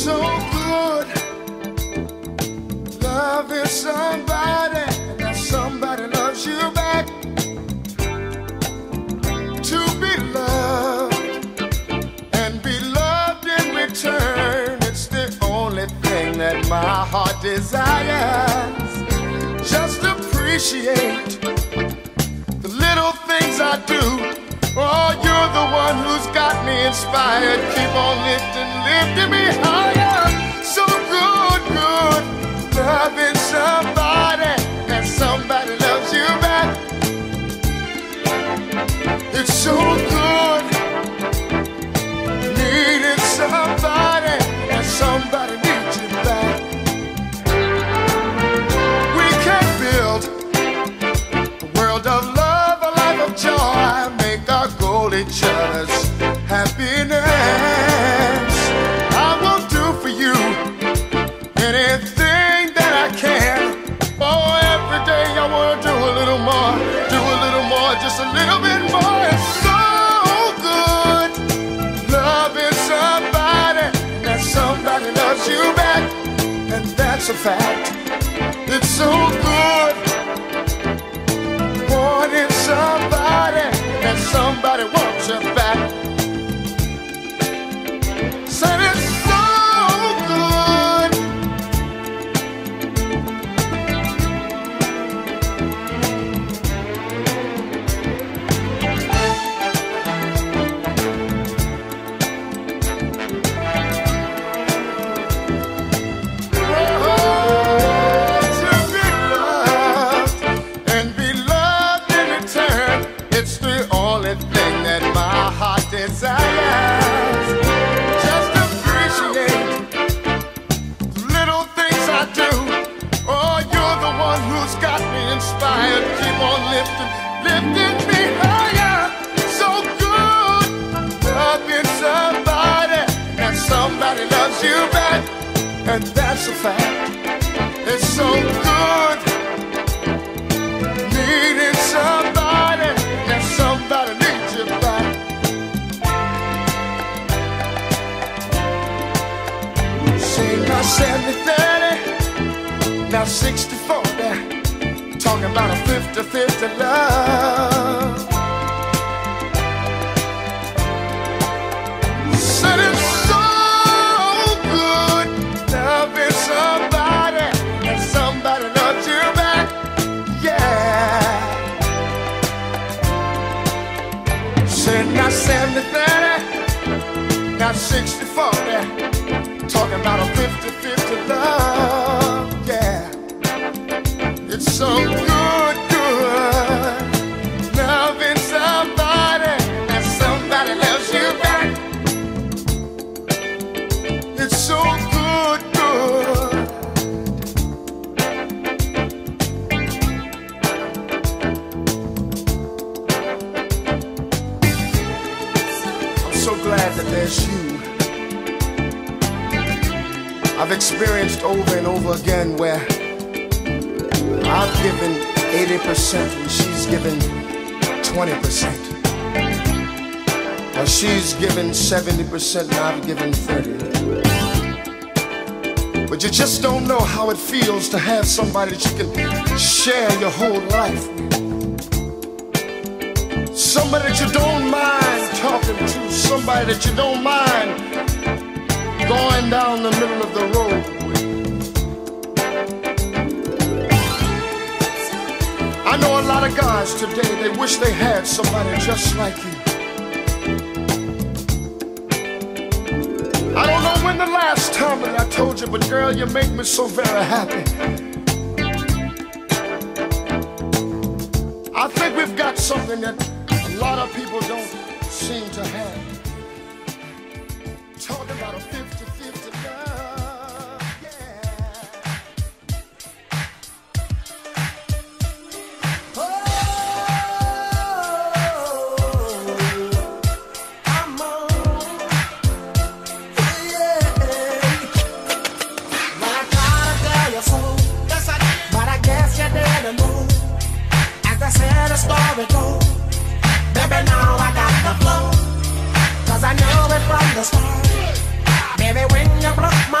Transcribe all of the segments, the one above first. so good loving somebody, and that somebody loves you back. To be loved and be loved in return, it's the only thing that my heart desires. Just appreciate the little things I do. Oh, you're the one who's got me inspired. Keep on lifting, lifting me higher. So good, good, loving somebody, and somebody loves you back. It's so good, needing somebody, and somebody needs you back. We can build a world of love, a life of joy. Each other's happiness. I will do for you anything that I can. Oh, every day I want to do a little more, just a little bit more. It's so good loving somebody, and somebody loves you back, and that's a fact. It's so good wanting somebody, and somebody wants you back. Said it's so good. Oh, to be loved and be loved in return, it's the only thing that my heart desires. Just appreciate the little things I do. Oh, you're the one who's got me inspired. Keep on lifting, lifting me higher. So good loving somebody, and somebody loves you back, and that's a fact. It's so good needing somebody, somebody needs you back. Seen my 70-30, now 60-40, talking about a 50-50 love. Said it's so good loving somebody, and somebody loves you back. Yeah. Not 70-30, not 60-40, talking about a 50-50 love, yeah. It's so good, good, loving somebody, and somebody loves you back. It's so good, glad that there's you. I've experienced over and over again where I've given 80% and she's given 20%. Or she's given 70% and I've given 30%. But you just don't know how it feels to have somebody that you can share your whole life with. Somebody that you don't mind talking to, somebody that you don't mind going down the middle of the road with. I know a lot of guys today, they wish they had somebody just like you. I don't know when the last time that I told you, but girl, you make me so very happy. I think we've got something that a lot of people don't seem to have. Talk about a 50-50 love, yeah. Oh, I'm on, yeah. Now I gotta tell your soul, yes I did, but I guess you didn't know. As I said, the story goes, baby, now I got the flow, 'cause I know it from the start. Baby, when you broke my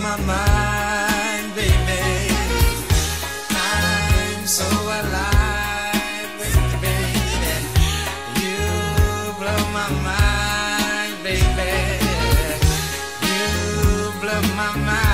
My mind, baby, you blow my mind.